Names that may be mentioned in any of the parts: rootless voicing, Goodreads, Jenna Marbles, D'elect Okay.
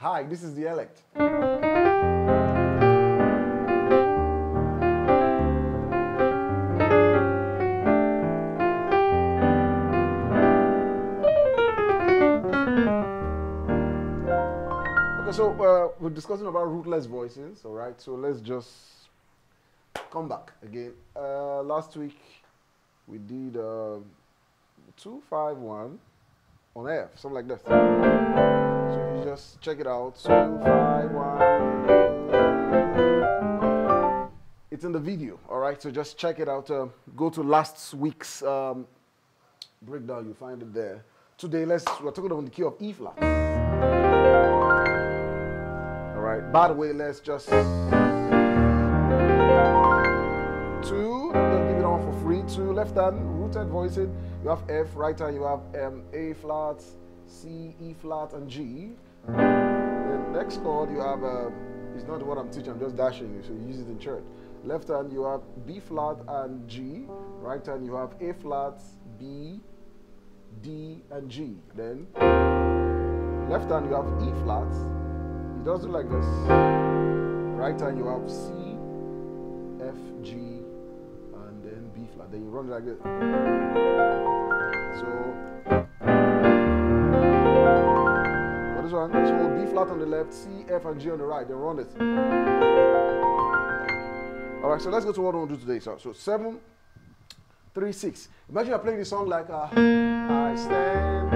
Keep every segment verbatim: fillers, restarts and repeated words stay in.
Hi, this is D'elect. Okay, so uh, we're discussing about rootless voices, all right? So let's just come back again. Uh, last week we did uh, two five one on F, something like this. So you just check it out. So five, one. It's in the video, all right? So just check it out. Uh, go to last week's um, breakdown. You find it there. Today, let's we're talking about the key of E flat. All right. By the way, let's just two. Don't give it all for free. Two left hand rooted voicing. You have F. Right hand you have um, A flat, C, E flat, and G. The next chord you have, uh, it's not what I'm teaching, I'm just dashing you, so you use it in church. Left hand you have B flat and G. Right hand you have A flat, B, D, and G. Then left hand you have E flat. It does it like this. Right hand you have C, F, G, and then B flat. Then you run it like this. So one. So B flat on the left, C, F, and G on the right. Then run it. All right. So let's go to what we'll do today. So, so seven, three, six. Imagine I play this song like uh, I stand, I stand,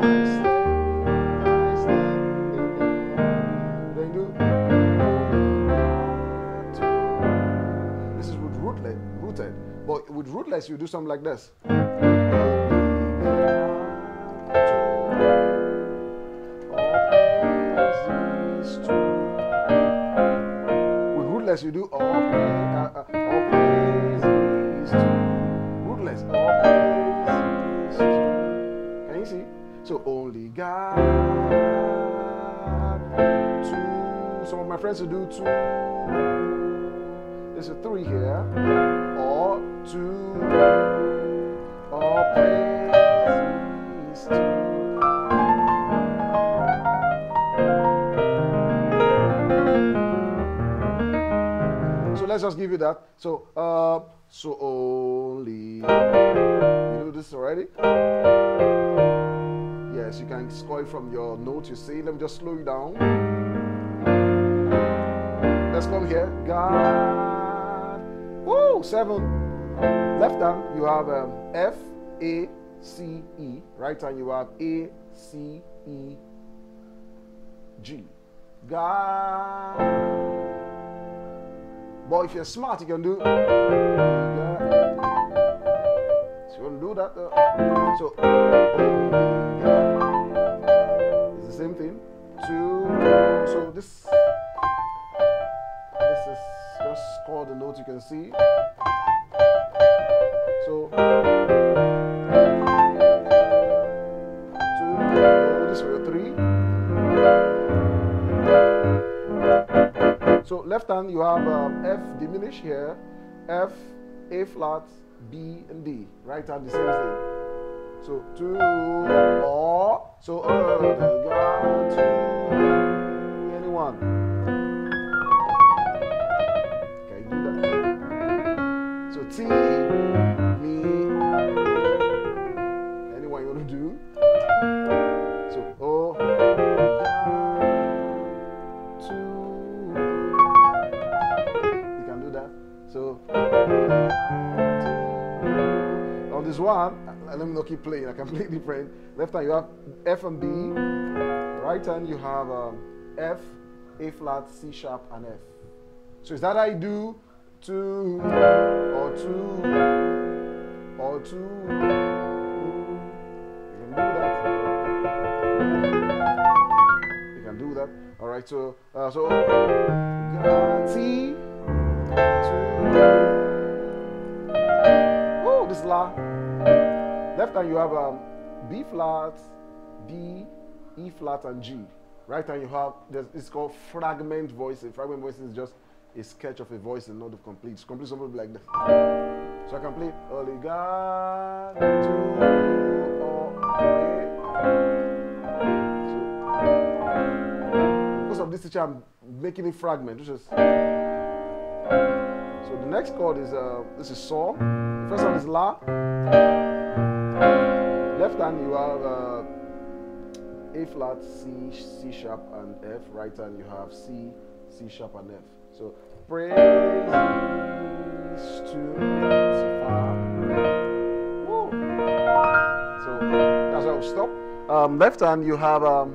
I stand, I stand. Then do one, two. This is with rootless, rooted. But with rootless, you do something like this. You do all praises to rootless. All praises to. Can you see? So only God. Two. Some of my friends will do two. There's a three here. Or two. All praises to. Let's just give you that. So, uh, so only. You know this already? Yes, you can score it from your notes. You see, let me just slow you down. Let's come here. God. Woo! Seven. Left hand, you have um, F, A, C, E. Right hand, you have A, C, E, G. God. But if you're smart, you can do. So you want to do that. Uh, so it's the same thing. Two. So this. This is just score the notes you can see. So two. This for your three. So left hand you have um, F diminished here, F, A flat, B, and D. Right hand the same thing. So two or so uh, God, two, anyone. Can you do that? So T, me, anyone you want to do? So oh. So, on this one, let me not keep playing, I can play different. Left hand you have F and B, right hand you have um, F, A flat, C sharp, and F. So is that how you do two, or two, or two, you can do that, you can do that. All right, so, uh, so, T, oh, this La. Left hand you have um, B flat, B, E flat, and G. Right hand you have, it's called fragment voicing. Fragment voicing is just a sketch of a voice and not of complete. It's complete something like this. So I can play Holy God, two, this teacher, I'm making it fragment, which is. So the next chord is, uh, this is saw. The first one is la. Left hand you have uh, A flat, C, C sharp, and F. Right hand you have C, C sharp, and F. So praise to our. Woo. So that's how we stop. Um, left hand you have um,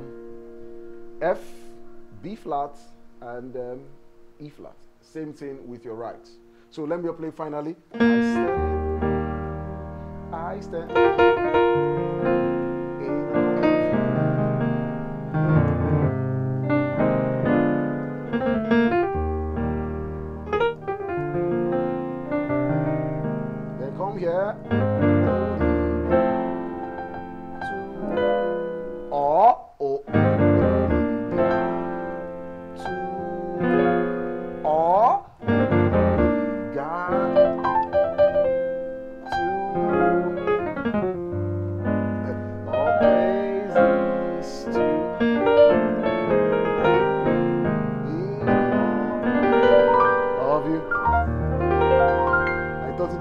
F, B flat, and um, E flat. Same thing with your right. So let me play finally. I stand. I stand. Then come here. Or oh.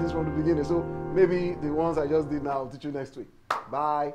This from the beginning, so maybe the ones I just did now I'll teach you next week. Bye.